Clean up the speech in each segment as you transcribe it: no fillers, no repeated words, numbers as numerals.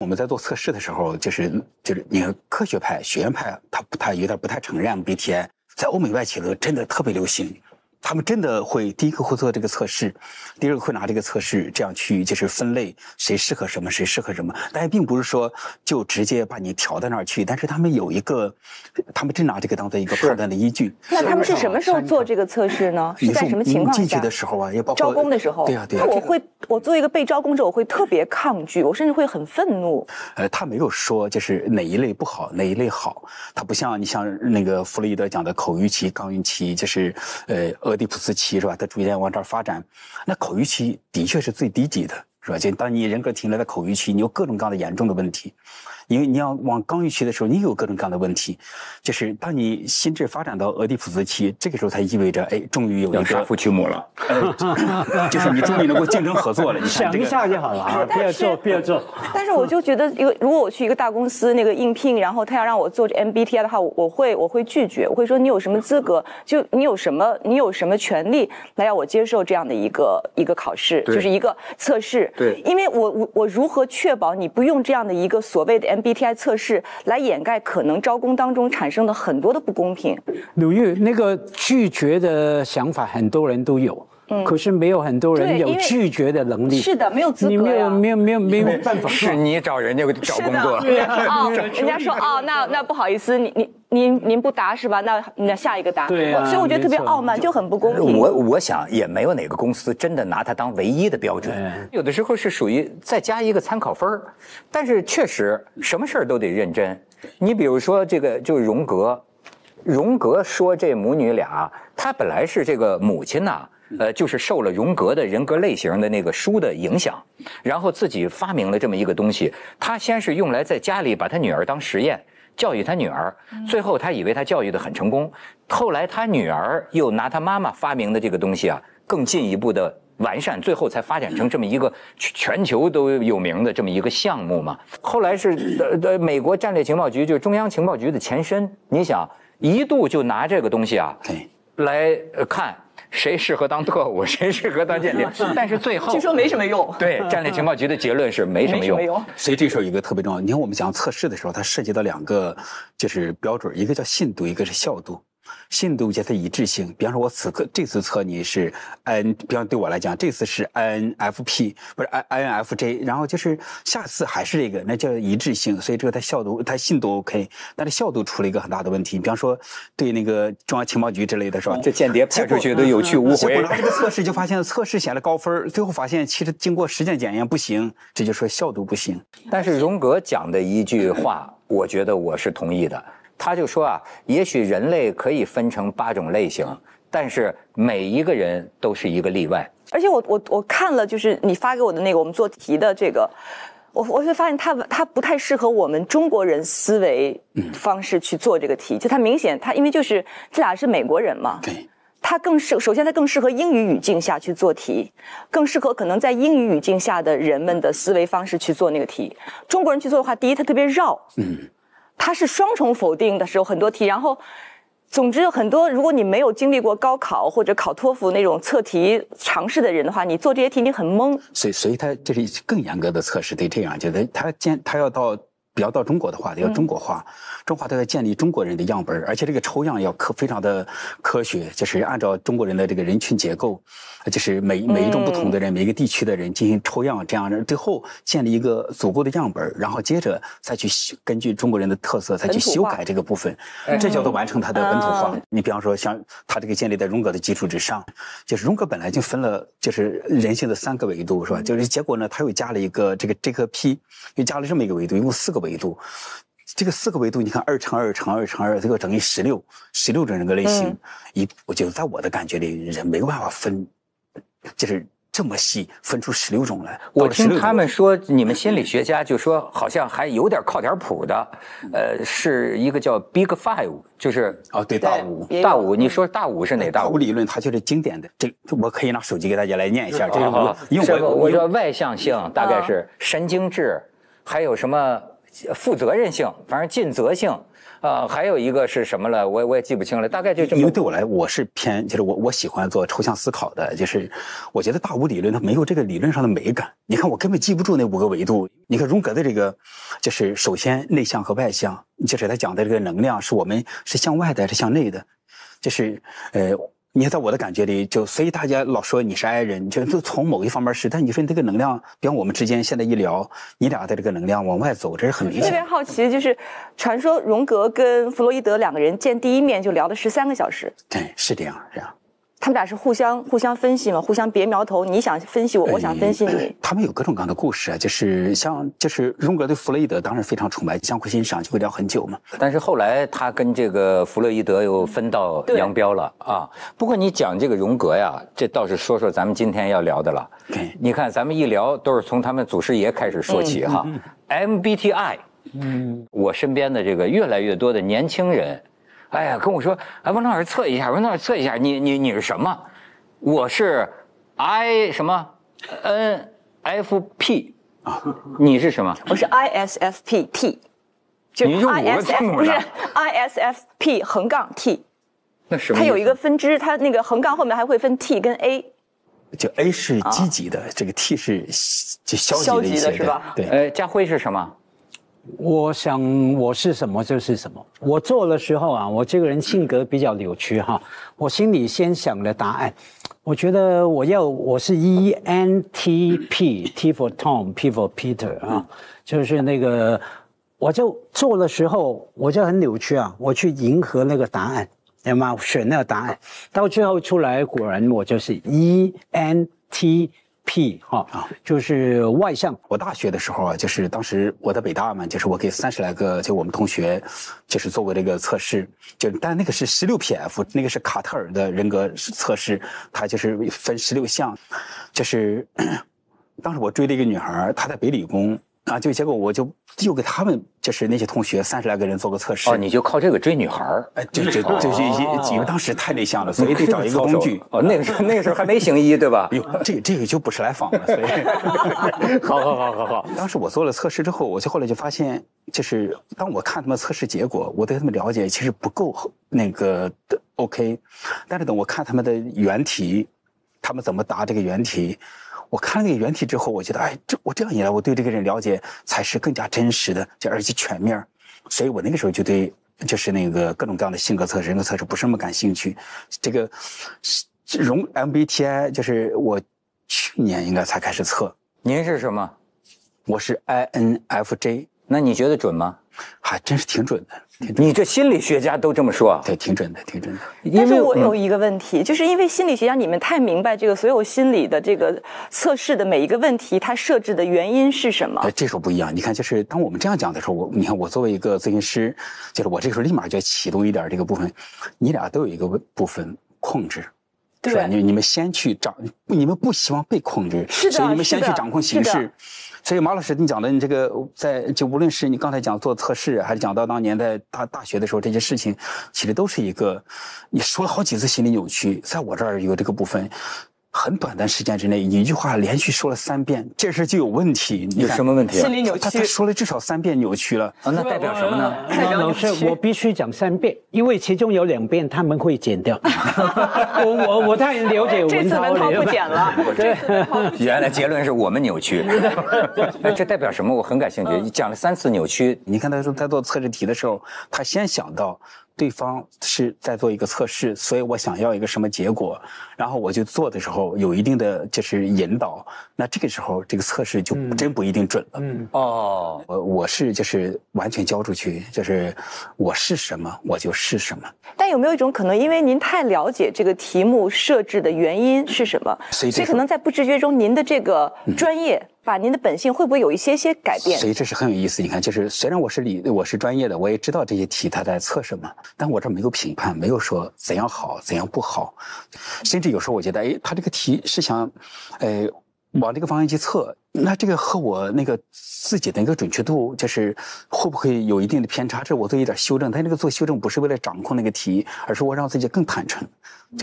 我们在做测试的时候，就是你看科学派、学院派，他有点不太承认 MBTI， 在欧美外企真的特别流行。他们真的会第一个会做这个测试，第二个会拿这个测试这样去分类谁适合什么，谁适合什么。但是并不是说就直接把你调到那儿去，但是他们有一个，他们真拿这个当做一个判断的依据。那他们是什么时候做这个测试呢？是在什么情况下？进去的时候啊，也包括招工的时候。对啊，对啊。那我作为一个被招工者，我会特别抗拒，我甚至会很愤怒。他没有说哪一类不好，哪一类好。他不像你那个弗洛伊德讲的口欲期、刚欲期，俄狄浦斯期是吧？它逐渐往这儿发展，那口欲期的确是最低级的，是吧？就当你人格停留在口欲期，你有各种各样的严重的问题，因为你要往刚欲期的时候，你有各种各样的问题。当你心智发展到俄狄浦斯期，这个时候才意味着，哎，终于有一个杀父娶母了，你终于能够竞争合作了。你想一下就好了啊，不要做，不要做。但是我就觉得，如果我去一个大公司那个应聘，然后他要让我做 MBTI 的话，我会拒绝，我会说你有什么资格，就你有什么权利来让我接受这样的一个考试，就是一个测试。对，因为我如何确保你不用这样的一个所谓的 MBTI 测试来掩盖可能招工当中产生的很多的不公平？鲁豫，那个拒绝的想法很多人都有。可是没有很多人有拒绝的能力。是的，没有资格呀。没有办法。是你找人家找工作。对啊，人家说哦，那不好意思，您不答是吧？那下一个答。对啊。所以我觉得特别傲慢，就很不公平。我想也没有哪个公司真的拿它当唯一的标准，有的时候是属于再加一个参考分，但是确实什么事儿都得认真。你比如说这个就是荣格，荣格说这母女俩，她本来是这个母亲呐。就是受了荣格的人格类型的那个书的影响，然后自己发明了这么一个东西。他先是用来在家里把他女儿当实验教育他女儿，最后他以为他教育的很成功。后来他女儿又拿他妈妈发明的这个东西啊，更进一步的完善，最后才发展成这么一个全球都有名的这么一个项目嘛。后来是美国战略情报局，就是中央情报局的前身。你想，一度就拿这个东西啊来看。谁适合当特务，谁适合当间谍？但是最后据说没什么用。对，战略情报局的结论是没什么用。所以这时候有一个特别重要，你看我们讲测试的时候，它涉及到两个标准，一个叫信度，一个是效度。信度叫它一致性，比方说我这次测你是 IN， 比方对我来讲这次是 INFP， 不是 INFJ， 然后下次还是这个，那叫一致性。所以这个它效度它信度 OK， 但是效度出了一个很大的问题，比方说对那个中央情报局之类的是吧？这间谍派出去都有去无回。拿这个测试就发现测试显了高分，最后发现其实经过实践检验不行，这就说效度不行。但是荣格讲的一句话，我觉得我是同意的。他就说啊，也许人类可以分成8种类型，但是每一个人都是一个例外。而且我看了，你发给我的那个我们做题的这个，我会发现它不太适合我们中国人思维方式去做这个题。就它明显它因为这俩是美国人嘛，对，它更适合英语语境下去做题，更适合可能在英语语境下的人们的思维方式去做那个题。中国人去做的话，第一它特别绕，它是双重否定的时候很多题，然后总之很多，如果你没有经历过高考或者考托福那种测题尝试的人的话，你做这些题你很懵。所以它这是更严格的测试，得这样，它要到中国的话，得要中国化，中国化它要建立中国人的样本，而且这个抽样要非常的科学，按照中国人的这个人群结构，每一种不同的人，每一个地区的人进行抽样，这样最后建立一个足够的样本，然后接着再去根据中国人的特色再去修改这个部分，这叫做完成它的本土化。你比方说像它这个建立在荣格的基础之上，荣格本来就分了人性的3个维度是吧？结果呢，他又加了一个P， 又加了这么一个维度，一共4个维度。这个4个维度，你看2×2×2×2，最后等于16种人格类型。我觉得在我的感觉里，人没有办法分，这么细分出16种来。我听他们说，你们心理学家就说，好像还有点靠点谱的，是一个叫 Big Five， 对，大五，你说大五是哪大五？大五理论它经典的，我可以拿手机给大家来念一下。因为我说外向性大概是神经质。还有什么负责任性，反正尽责性，还有一个是什么了？我也记不清了，大概就这么。因为对我来，我是偏就是我喜欢做抽象思考的，就是我觉得大五理论它没有这个理论上的美感。你看我根本记不住那五个维度。你看荣格的这个，就是首先内向和外向，就是他讲的这个能量是我们是向外的还是向内的，就是你看，在我的感觉里，就所以大家老说你是I人，就从某一方面是，但你说你这个能量，比方我们之间现在一聊，你俩的这个能量往外走，这是很明显。特别好奇，就是传说荣格跟弗洛伊德两个人见第一面就聊了13个小时。对，是这样，这样。他们俩是互相分析嘛，互相别苗头，你想分析我，我想分析你。他们有各种各样的故事啊，就是像就是荣格对弗洛伊德当然非常崇拜，相互欣赏，就会聊很久嘛。但是后来他跟这个弗洛伊德又分道扬镳了啊。不过你讲这个荣格呀，这倒是说说咱们今天要聊的了。你看咱们一聊都是从他们祖师爷开始说起哈。MBTI， 我身边的这个越来越多的年轻人。哎呀，跟我说，哎，文老师测一下，文老师测一下，你是什么？我是 I 什么 NFP 啊，你是什么？我是 ISFPT， 就是 ISF 不是 ISFP 横杠 T， 那什么？它有一个分支，它那个横杠后面还会分 T 跟 A。就 A 是积极的，这个 T 是就消极的，是吧？对。家辉是什么？我想我是什么就是什么。我做的时候啊，我这个人性格比较扭曲哈，我心里先想了答案。我觉得我是 ENTP， T for Tom， P for Peter 啊，就是那个我就做的时候我就很扭曲啊，我去迎合那个答案，对吗？选那个答案，到最后出来果然我就是 ENTP。P 哈啊，就是外向。我大学的时候啊，就是当时我在北大嘛，就是我给30来个就我们同学，就是做过这个测试，就但那个是16PF， 那个是卡特尔的人格测试，它就是分16项，就是当时我追了一个女孩，她在北理工啊，就结果我就给他们就是那些同学30来个人做个测试。哦，你就靠这个追女孩儿？哎，就是因为当时太内向了，所以得找一个工具。哦，那个时候还没行医，对吧？哟，这个就不是来访了。所以，好。当时我做了测试之后，我就后来就发现，就是当我看他们测试结果，我对他们了解其实不够那个 OK， 但是等我看他们的原题，他们怎么答这个原题。我看了那个原题之后，我觉得，哎，我这样一来，我对这个人了解才是更加真实的，这而且全面。所以我那个时候就对，就是那个各种各样的性格测试、人格测试不是那么感兴趣。这个MBTI 就是我去年应该才开始测。您是什么？我是 INFJ。那你觉得准吗？还真是挺准的。你这心理学家都这么说啊？对，挺准的，挺准的。但是我有一个问题，就是因为心理学家你们太明白这个所有心理的这个测试的每一个问题，它设置的原因是什么？这时候不一样。你看，就是当我们这样讲的时候，你看我作为一个咨询师，就是我这时候立马就启动一点这个部分。你俩都有一个部分控制，对吧？你们先去你们不希望被控制，是的，所以你们先去掌控形势。所以马老师，你讲的你这个就无论是你刚才讲做测试，还是讲到当年在大学的时候这些事情，其实都是一个你说了好几次心理扭曲，在我这儿有这个部分，很短的时间之内，一句话连续说了3遍，这事就有问题。有什么问题？心理扭曲。他说了至少3遍扭曲了啊，那代表什么呢？代表扭曲。老师，我必须讲3遍，因为其中有2遍他们会剪掉。我太了解文涛了。这次文涛不剪了。对，原来结论是我们扭曲。这代表什么？我很感兴趣。你讲了3次扭曲，你看他说他做测试题的时候，他先想到。对方是在做一个测试，所以我想要一个什么结果，然后我就做的时候有一定的就是引导，那这个时候这个测试就真不一定准了。哦，我是就是完全交出去，就是我是什么我就是什么。但有没有一种可能，因为您太了解这个题目设置的原因是什么，所以可能在不知觉中您的这个专业。把您的本性会不会有一些改变？所以这是很有意思。你看，就是虽然我是专业的，我也知道这些题它在测什么，但我这没有评判，没有说怎样好怎样不好，甚至有时候我觉得，哎，他这个题是想，往这个方向去测，那这个和我那个自己的一个准确度，就是会不会有一定的偏差？这我做一点修正，但那个做修正不是为了掌控那个题，而是我让自己更坦诚。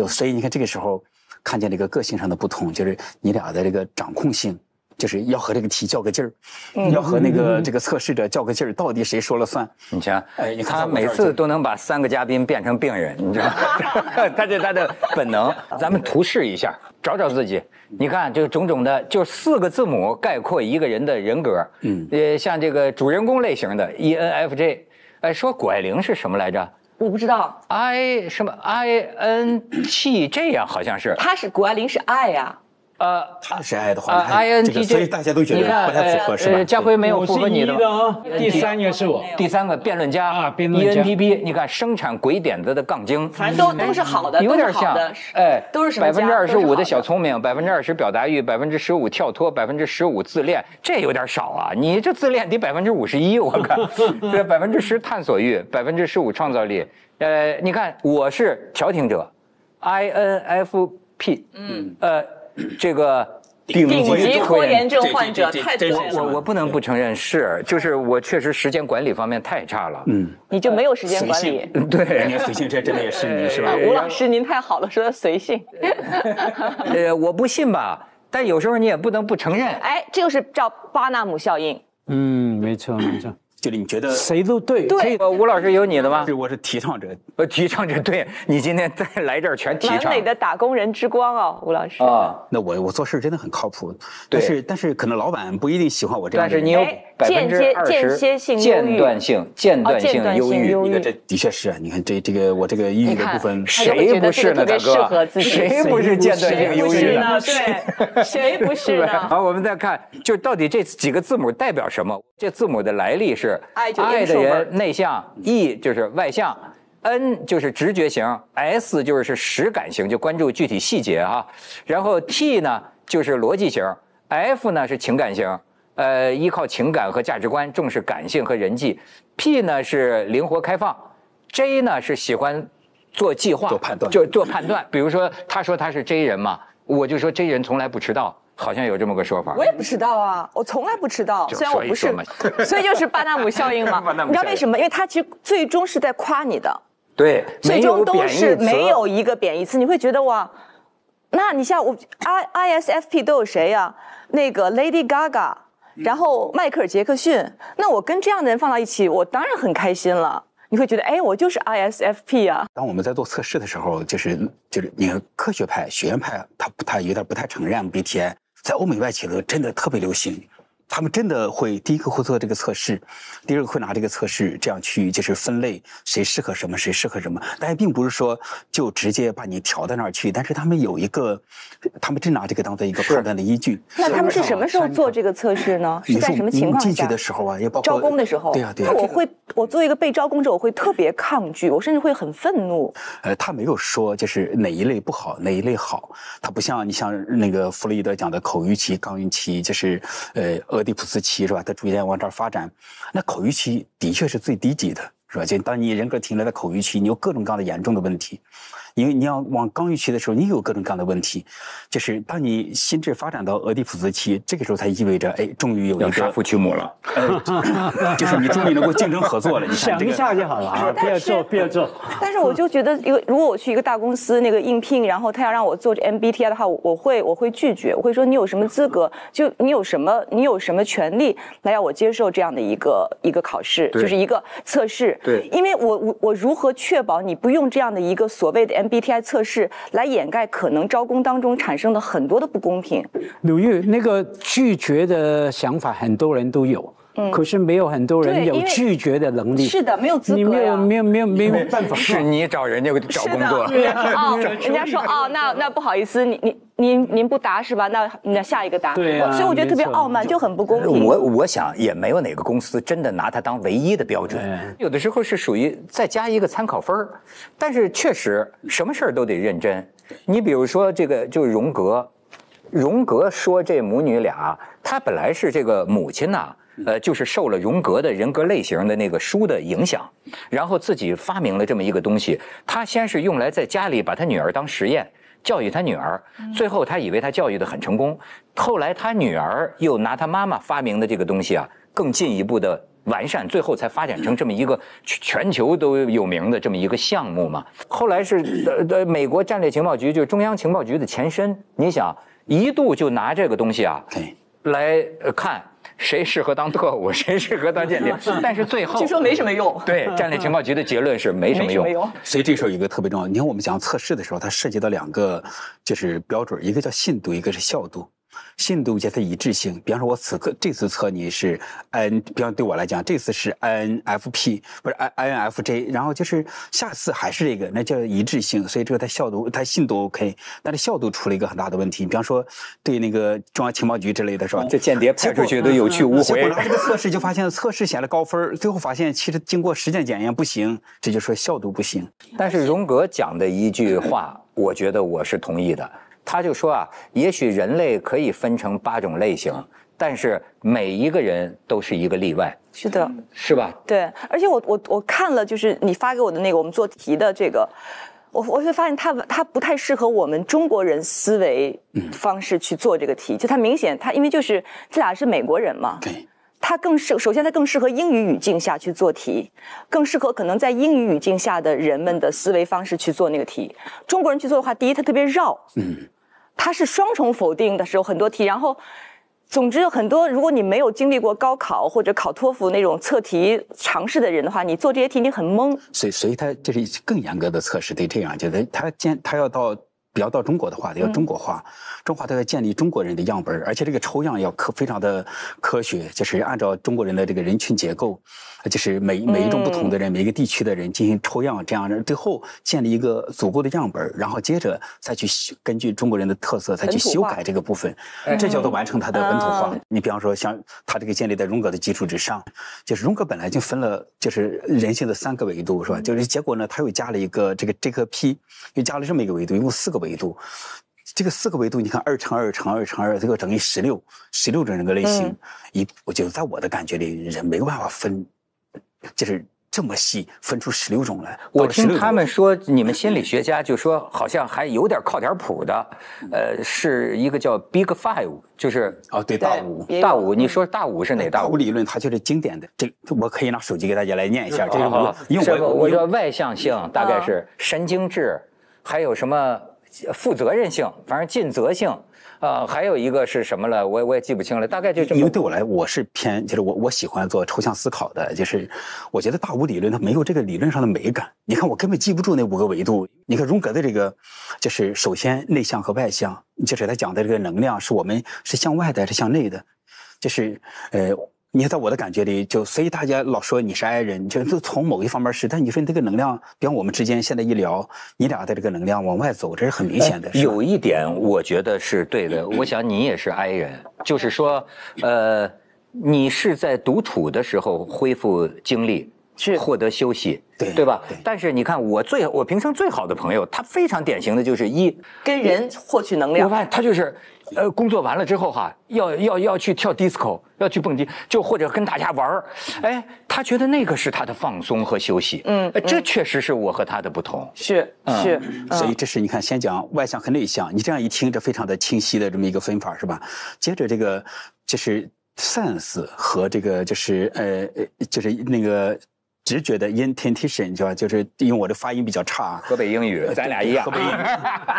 所以你看，这个时候看见这个个性上的不同，就是你俩的这个掌控性。就是要和这个题较个劲儿，要和那个这个测试者较个劲儿，到底谁说了算？你瞧，哎，他每次都能把三个嘉宾变成病人，你知道吗？他这是他的本能。咱们图示一下，找找自己。你看，这种种的，就4个字母概括一个人的人格。嗯，像这个主人公类型的 ENFJ， 哎，说谷爱凌是什么来着？我不知道 ，I 什么 INTJ 呀，好像是。他是谷爱凌是 I 呀。他是爱的话 ，INTJ， 所以大家都觉得不太符合，是吧？家辉没有符合你的。第3个是我，第3个辩论家啊，辩论家 ENTP， 你看生产鬼点子的杠精，反正都是好的，有点像，哎，都是什么25%的小聪明，20%表达欲，15%跳脱，15%自恋，这有点少啊！你这自恋得51%，我看，这10%探索欲，15%创造力，你看我是调停者 ，INFP， 这个顶级拖延症患者太多了，我不能不承认是，就是我确实时间管理方面太差了。嗯，你就没有时间管理？对，您随性这真的也是您是吧？吴老师您太好了，说的随性。我不信吧，但有时候你也不能不承认。哎，这就是叫巴纳姆效应。嗯，没错没错。就是你觉得谁都对，对，吴老师有你的吗？对，我是提倡者，提倡者，对你今天再来这儿全提倡。南美的打工人之光哦，吴老师啊，那我做事真的很靠谱，但是可能老板不一定喜欢我这样的人。但是你有间歇性间断性忧郁，你看这的确是啊，你看这个我这个抑郁的部分，谁不是呢，大哥？谁不是间断性忧郁呢？对，谁不是呢？好，我们再看，就到底这几个字母代表什么？这字母的来历是。I 的人内向 ，E 就是外向 ，N 就是直觉型 ，S 就是实感型，就关注具体细节哈。然后 T 呢就是逻辑型 ，F 呢是情感型，依靠情感和价值观，重视感性和人际。P 呢是灵活开放 ，J 呢是喜欢做计划、做判断，就做判断。比如说，他说他是 J 人嘛，我就说 J 人从来不迟到。好像有这么个说法，我也不迟到啊，我从来不迟到，虽然我不是，所以就是巴纳姆效应嘛。你知道为什么？因为他其实最终是在夸你的，对，最终都是没有一个贬义词，你会觉得哇，那你像我 ISFP 都有谁呀？那个 Lady Gaga， 然后迈克尔杰克逊，那我跟这样的人放到一起，我当然很开心了。你会觉得，哎，我就是 ISFP 啊。当我们在做测试的时候，就是你看科学派、学院派，他有点不太承认 MBTI。在欧美外企呢，真的特别流行，他们真的会第一个会做这个测试，第二个会拿这个测试这样去就是分类谁适合什么，谁适合什么，但是并不是说就直接把你调到那儿去，但是他们有一个，他们真拿这个当做一个判断的依据。那他们是什么时候做这个测试呢？是在什么情况下？进去的时候啊，也包括招工的时候。对啊，对啊。那我作为一个被招工者，我会特别抗拒，我甚至会很愤怒。他没有说就是哪一类不好，哪一类好，他不像你像那个弗洛伊德讲的口欲期、刚欲期，就是俄狄浦斯期是吧？它逐渐往这儿发展，那口欲期的确是最低级的，是吧？就当你人格停留在口欲期，你有各种各样的严重的问题，因为你要往刚欲期的时候，你有各种各样的问题，就是当你心智发展到俄狄浦斯期，这个时候才意味着，哎，终于有一个杀父娶母了，就是你终于能够竞争合作了。你想一下就好了啊，不要做。但是我就觉得，如果我去一个大公司那个应聘，然后他要让我做 MBTI 的话，我会拒绝，我会说你有什么资格，就你有什么权利来让我接受这样的一个考试，就是一个测试。对，因为我如何确保你不用这样的一个所谓的 MBTI 测试来掩盖可能招工当中产生的很多的不公平。鲁豫，那个拒绝的想法很多人都有，可是没有很多人有拒绝的能力。是的，没有资格呀。你没有办法。是你找人家找工作。是的，啊，人家说啊，那不好意思，您不答是吧？那下一个答。对啊。所以我觉得特别傲慢，就很不公平。我想也没有哪个公司真的拿它当唯一的标准，有的时候是属于再加一个参考分儿，但是确实什么事儿都得认真。你比如说这个就是荣格说这母女俩，她本来是这个母亲呐。就是受了荣格的人格类型的那个书的影响，然后自己发明了这么一个东西。他先是用来在家里把他女儿当实验，教育他女儿，最后他以为他教育的很成功。后来他女儿又拿他妈妈发明的这个东西啊，更进一步的完善，最后才发展成这么一个全球都有名的这么一个项目嘛。后来是美国战略情报局，就是中央情报局的前身。你想，一度就拿这个东西啊。来看谁适合当特务，谁适合当间谍，但是最后据说没什么用。对，战略情报局的结论是没什么用。所以这时候有一个特别重要，你看我们讲测试的时候，它涉及到两个就是标准，一个叫信度，一个是效度。信度就是它一致性，比方说我此刻这次测你是 IN， 比方对我来讲这次是 INFP 不是 INFJ， 然后就是下次还是这个，那叫一致性，所以这个它效度它信度 OK， 但是效度出了一个很大的问题，比方说对那个中央情报局之类的是吧？这间谍派出去都有去无回。然后这个测试就发现测试显了高分，最后发现其实经过实践检验不行，这就说效度不行。但是荣格讲的一句话，我觉得我是同意的。他就说啊，也许人类可以分成8种类型，但是每一个人都是一个例外。是的，是吧？对，而且我看了，就是你发给我的那个我们做题的这个，我会发现它不太适合我们中国人思维方式去做这个题，就它明显它因为就是这俩是美国人嘛，对。它更适，首先它更适合英语语境下去做题，更适合可能在英语语境下的人们的思维方式去做那个题。中国人去做的话，第一它特别绕，它是双重否定的时候很多题，然后总之很多如果你没有经历过高考或者考托福那种测题尝试的人的话，你做这些题你很懵。所以它这是更严格的测试，对这样觉得它要到。比较到中国的话，要中国化，中华都要建立中国人的样本，而且这个抽样要非常的科学，就是按照中国人的这个人群结构，就是每一种不同的人，每一个地区的人进行抽样，这样最后建立一个足够的样本，然后接着再去根据中国人的特色再去修改这个部分，这叫做完成它的本土化。你比方说像它这个建立在荣格的基础之上，就是荣格本来就分了就是人性的3个维度，是吧？就是结果呢，它又加了一个这个 P， 又加了这么一个维度，一共4个维度。维度，这个4个维度，你看2×2×2×2，这个等于16种人格类型。我觉得在我的感觉里，人没有办法分，就是这么细分出16种来。我听他们说，你们心理学家就说，好像还有点靠点谱的，是一个叫 Big Five， 就是对大五，你说大五是哪大五？大五理论它就是经典的，这我可以拿手机给大家来念一下。这个因为我说外向性大概是神经质，还有什么？负责任性，反正尽责性，还有一个是什么了？我也记不清了，大概就这么。因为对我来，我是偏就是我喜欢做抽象思考的，就是我觉得大五理论它没有这个理论上的美感。你看我根本记不住那5个维度。你看荣格的这个，就是首先内向和外向，就是他讲的这个能量是我们是向外的还是向内的，就是你看，在我的感觉里，所以大家老说你是 I 人，就是从某一方面是，但你说你这个能量，比方我们之间现在一聊，你俩的这个能量往外走，这是很明显的。有一点我觉得是对的，我想你也是 I 人，就是说，你是在独处的时候恢复精力，是获得休息。对吧？但是你看，我平生最好的朋友，他非常典型的就是跟人获取能量。我发现他就是，工作完了之后哈，要去跳 disco， 要去蹦迪，就或者跟大家玩儿。哎，他觉得那个是他的放松和休息。这确实是我和他的不同。是。所以这是你看，先讲外向和内向，你这样一听，这非常的清晰的这么一个分法，是吧？接着这个就是 sense 和这个就是就是那个。直觉的 intuition 就是因为我的发音比较差，河北英语，咱俩一样。河北英语，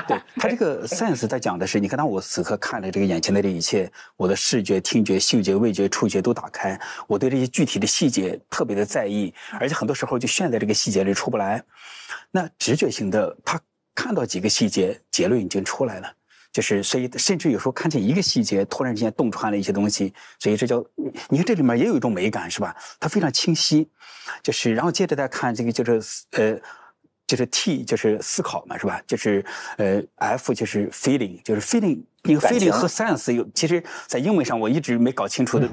对他这个 sense， 他讲的是，你看到我此刻看了这个眼前的这一切，我的视觉、听觉、嗅觉、味觉、触觉都打开，我对这些具体的细节特别的在意，而且很多时候就陷在这个细节里出不来。那直觉型的，他看到几个细节，结论已经出来了。就是，所以甚至有时候看见一个细节，突然之间洞穿了一些东西，所以这叫你看这里面也有一种美感，是吧？它非常清晰，就是然后接着再看这个就是就是 T 就是思考嘛，是吧？就是F 就是 feeling， 就是 feeling。那个 feeling 和 sense 有，其实在英文上我一直没搞清楚的，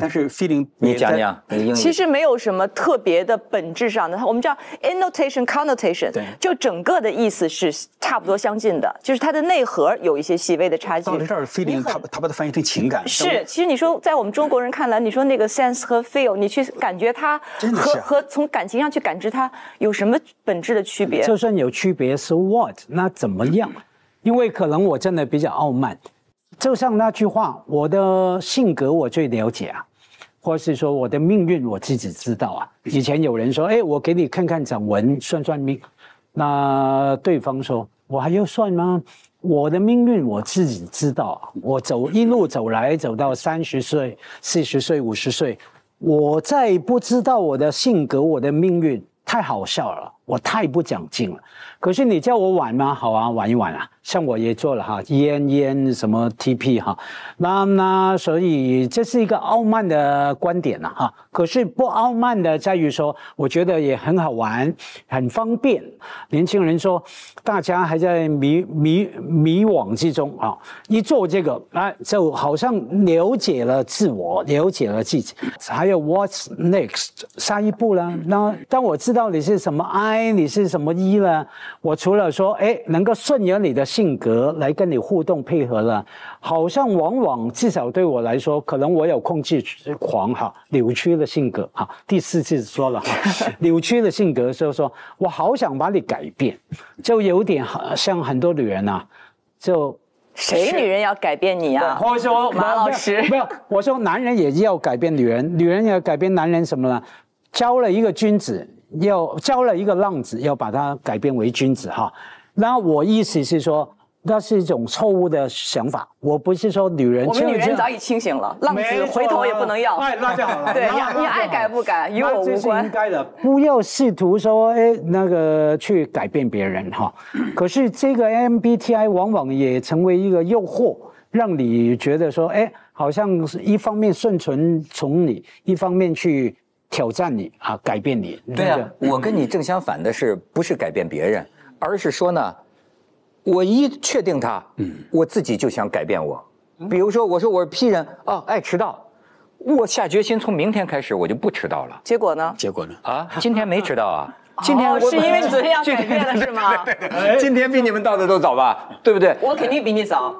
但是 feeling 你讲讲，其实没有什么特别的本质上的，我们叫 annotation connotation， 就整个的意思是差不多相近的，就是它的内核有一些细微的差距。到了这儿 feeling 它把它翻译成情感。是，其实你说在我们中国人看来，你说那个 sense 和 feel， 你去感觉它和从感情上去感知它有什么本质的区别？就算有区别是 what， 那怎么样？因为可能我真的比较傲慢，就像那句话，我的性格我最了解啊，或是说我的命运我自己知道啊。以前有人说，我给你看看掌纹算算命，那对方说我还要算吗？我的命运我自己知道，我一路走来走到30岁、40岁、50岁，我再不知道我的性格、我的命运，太好笑了，我太不讲进了。可是你叫我玩吗？好啊，玩一玩啊。像我也做了哈，EN什么 TP 哈，那所以这是一个傲慢的观点了哈。可是不傲慢的在于说，我觉得也很好玩，很方便。年轻人说，大家还在迷惘之中啊，一做这个啊，就好像了解了自我，了解了自己。还有 What's next， 下一步啦。那当我知道你是什么 I， 你是什么 E 了，我除了说哎，能够顺着你的性格来跟你互动配合了，好像往往至少对我来说，可能我有控制狂哈，扭曲的性格哈。第4次说了哈，扭曲的性格就是说我好想把你改变，就有点像很多女人啊，就谁女人要改变你啊？我说马老师，没有，我说男人也要改变女人，女人也要改变男人什么呢？教了一个君子，要教了一个浪子，要把他改变为君子哈。那我意思是说，那是一种错误的想法。我不是说女人，我们女人早已清醒了，浪子回头也不能要。哎，那就好了。对，你爱改不改与我无关。应该的，不要试图说哎那个去改变别人哈。可是这个 MBTI 往往也成为一个诱惑，让你觉得说哎，好像一方面顺从你，一方面去挑战你啊，改变你。对啊，我跟你正相反的是，不是改变别人？而是说呢，我一确定他，我自己就想改变我。比如说，我说我是 P 人，哦，爱迟到，我下决心从明天开始我就不迟到了。结果呢？结果呢？啊，今天没迟到啊。今天是因为你昨天要改变了是吗？对，今天比你们到的都早吧，对不对？我肯定比你早。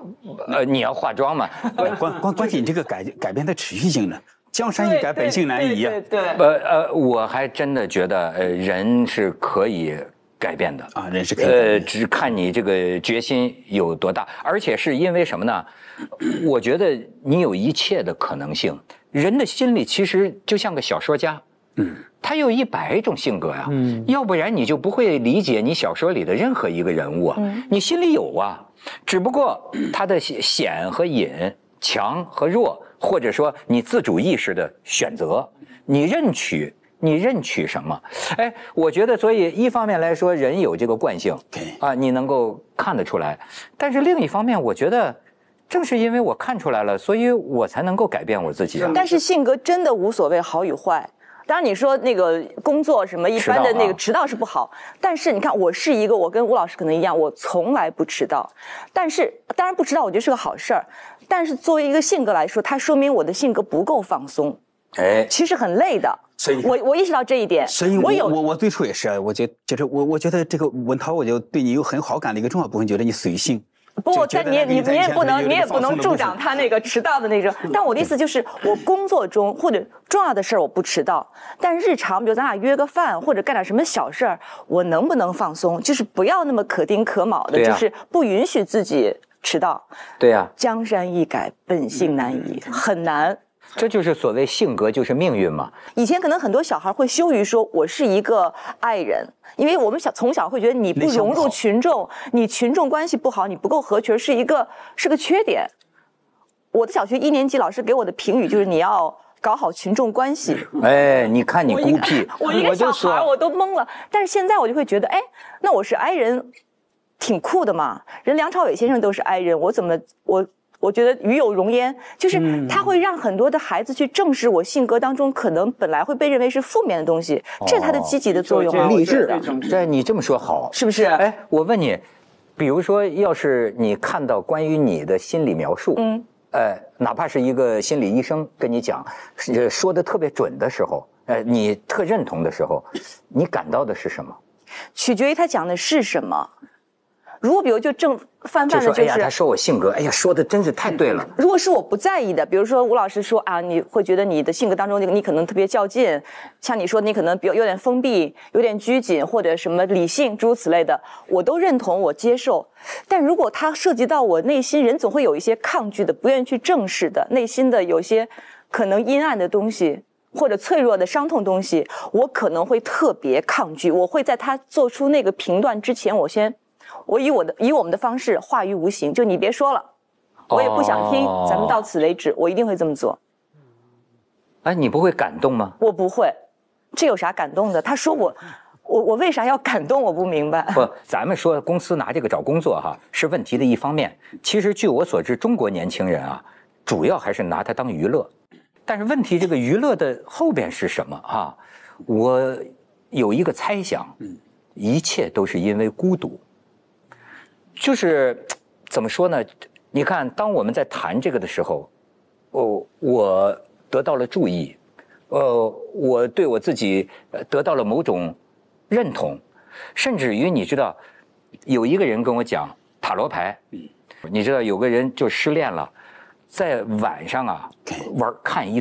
你要化妆嘛？关键你这个改变的持续性呢？江山易改，本性难移啊。对，我还真的觉得，人是可以改变的啊，人是可以改变的，只看你这个决心有多大，而且是因为什么呢？我觉得你有一切的可能性。人的心理其实就像个小说家，他有100种性格呀，要不然你就不会理解你小说里的任何一个人物啊，你心里有啊，只不过他的显和隐，强和弱，或者说你自主意识的选择，你认取什么？哎，我觉得，所以一方面来说，人有这个惯性，啊，你能够看得出来。但是另一方面，我觉得，正是因为我看出来了，所以我才能够改变我自己啊。但是性格真的无所谓好与坏。当然，你说那个工作什么一般的那个迟到是不好，但是你看，我是一个，我跟吴老师可能一样，我从来不迟到。但是当然不迟到，我觉得是个好事儿。但是作为一个性格来说，它说明我的性格不够放松。哎，其实很累的。所以我意识到这一点，所以我最初也是，我觉得这个文涛，我就对你有很好感的一个重要部分，觉得你随性。不，但你也不能，你也不能助长他那个迟到的那种。但我的意思就是，我工作中或者重要的事儿我不迟到，但日常比如咱俩约个饭或者干点什么小事儿，我能不能放松？就是不要那么可丁可卯的，就是不允许自己迟到。对呀，江山易改，本性难移，很难。这就是所谓性格就是命运嘛。以前可能很多小孩会羞于说我是一个爱人，因为我们从小会觉得你不融入群众，你群众关系不好，你不够合群，是个缺点。我的小学1年级老师给我的评语就是你要搞好群众关系。哎，你看你孤僻，我一个小孩我都懵了。但是现在我就会觉得，哎，那我是I人，挺酷的嘛。人梁朝伟先生都是I人，我觉得与有荣焉，就是他会让很多的孩子去正视我性格当中可能本来会被认为是负面的东西，这是它的积极的作用啊。励志啊，对，你这么说好，是不是？哎，我问你，比如说，要是你看到关于你的心理描述，哪怕是一个心理医生跟你讲，说的特别准的时候，你特认同的时候，你感到的是什么？取决于他讲的是什么。如果比如就正泛泛的就是，哎呀，他说我性格，哎呀，说的真是太对了。如果是我不在意的，比如说吴老师说啊，你会觉得你的性格当中你可能特别较劲，像你说你可能比较有点封闭、有点拘谨或者什么理性诸如此类的，我都认同，我接受。但如果它涉及到我内心，人总会有一些抗拒的、不愿意去正视的内心的有些可能阴暗的东西。或者脆弱的伤痛东西，我可能会特别抗拒。我会在他做出那个评断之前，我先我以我们的方式化于无形，就你别说了，我也不想听，咱们到此为止，我一定会这么做。哎，你不会感动吗？我不会，这有啥感动的？他说我为啥要感动？我不明白。不，咱们说公司拿这个找工作哈，是问题的一方面。其实据我所知，中国年轻人啊，主要还是拿它当娱乐。但是问题，这个娱乐的后边是什么啊？我有一个猜想，一切都是因为孤独。就是怎么说呢？你看，当我们在谈这个的时候，我得到了注意，我对我自己得到了某种认同，甚至于你知道，有一个人跟我讲塔罗牌，你知道有个人就失恋了，在晚上啊看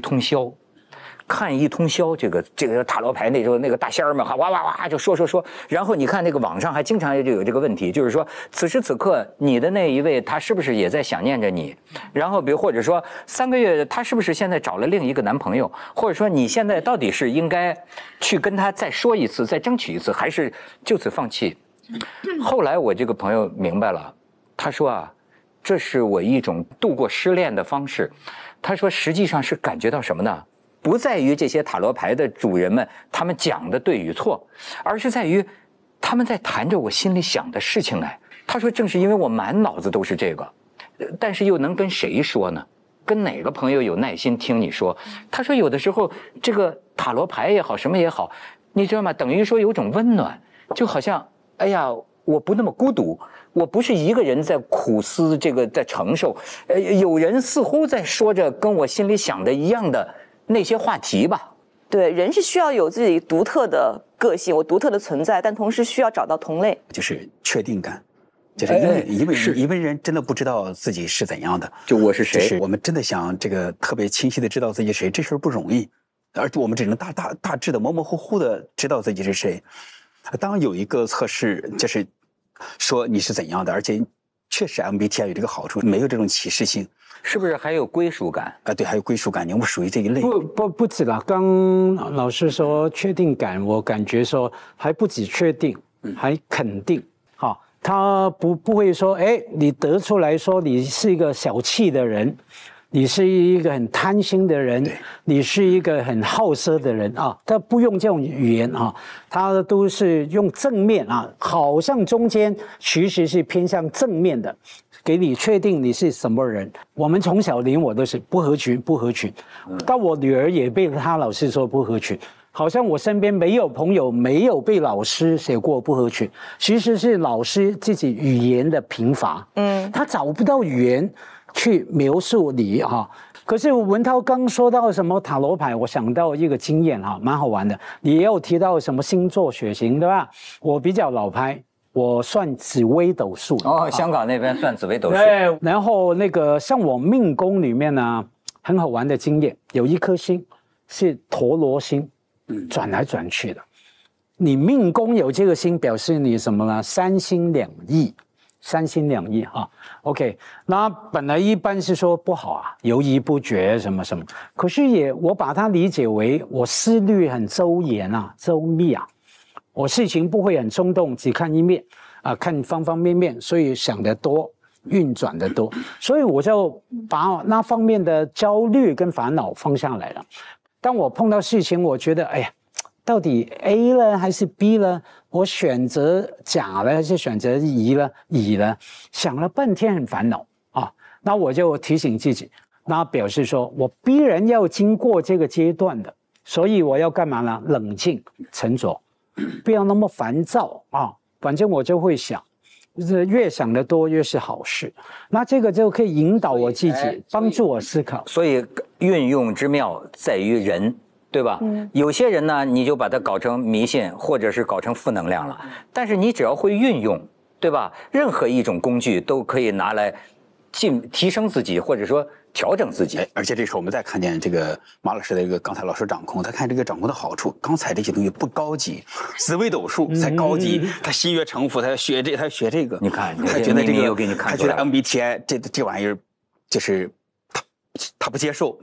一通宵，这个塔罗牌，那时候那个大仙儿们哈哇哇哇就说，然后你看那个网上还经常就有这个问题，就是说此时此刻你的那一位他是不是也在想念着你？然后比如或者说3个月他是不是现在找了另一个男朋友？或者说你现在到底是应该去跟他再说一次，再争取一次，还是就此放弃？后来我这个朋友明白了，他说啊，这是我一种度过失恋的方式。他说实际上是感觉到什么呢？不在于这些塔罗牌的主人们他们讲的对与错，而是在于他们在谈着我心里想的事情来。他说正是因为我满脑子都是这个，但是又能跟谁说呢？跟哪个朋友有耐心听你说？他说有的时候这个塔罗牌也好什么也好，你知道吗，等于说有种温暖，就好像哎呀我不那么孤独，我不是一个人在苦思这个在承受，有人似乎在说着跟我心里想的一样的那些话题吧。对，人是需要有自己独特的个性，我独特的存在，但同时需要找到同类，就是确定感，就是因为人真的不知道自己是怎样的，就我是谁，就是我们真的想这个特别清晰的知道自己是谁，这事儿不容易，而我们只能大致的模模糊糊的知道自己是谁。当有一个测试就是说你是怎样的，而且确实 MBTI 有这个好处，没有这种歧视性，是不是还有归属感？对，还有归属感，你们属于这一类。不止了，刚老师说确定感，我感觉说还不止确定，还肯定。好，他不会说，哎，你得出来说你是一个小气的人，你是一个很贪心的人，你是一个很好色的人啊，他不用这种语言啊，他都是用正面啊，好像中间其实是偏向正面的，给你确定你是什么人。我们从小连我都是不合群，到我女儿也被她老师说不合群，好像我身边没有朋友没有被老师写过不合群，其实是老师自己语言的贫乏，他找不到语言去描述你哈。可是文涛刚说到什么塔罗牌，我想到一个经验哈，蛮好玩的。你也有提到什么星座血型对吧？我比较老牌，我算紫微斗数。哦，香港那边算紫微斗数。对，然后那个像我命宫里面呢，很好玩的经验，有一颗星是陀螺星，转来转去的。你命宫有这个星，表示你什么呢？3心2意。3心2意哈 ，OK， 那本来一般是说不好啊，犹疑不决什么什么，可是也我把它理解为我思虑很周延啊，周密啊，我事情不会很冲动，只看一面啊，看方方面面，所以想得多，运转得多，所以我就把那方面的焦虑跟烦恼放下来了。当我碰到事情，我觉得哎呀，到底 A 呢还是 B 呢？我选择甲呢还是选择乙呢？想了半天很烦恼啊。那我就提醒自己，那表示说我必然要经过这个阶段的，所以我要干嘛呢？冷静沉着，不要那么烦躁啊。反正我就会想，越想得多越是好事。那这个就可以引导我自己，帮助我思考。所以运用之妙在于人。对吧？有些人呢，你就把它搞成迷信，或者是搞成负能量了。但是你只要会运用，对吧？任何一种工具都可以拿来提升自己，或者说调整自己。而且这时候我们再看见这个马老师的一个刚才老师掌控，他看这个掌控的好处。刚才这些东西不高级，紫微斗数才高级，他心悦诚服，他学这个。你看，他觉得这个，他觉得 MBTI 这玩意儿，就是他不接受。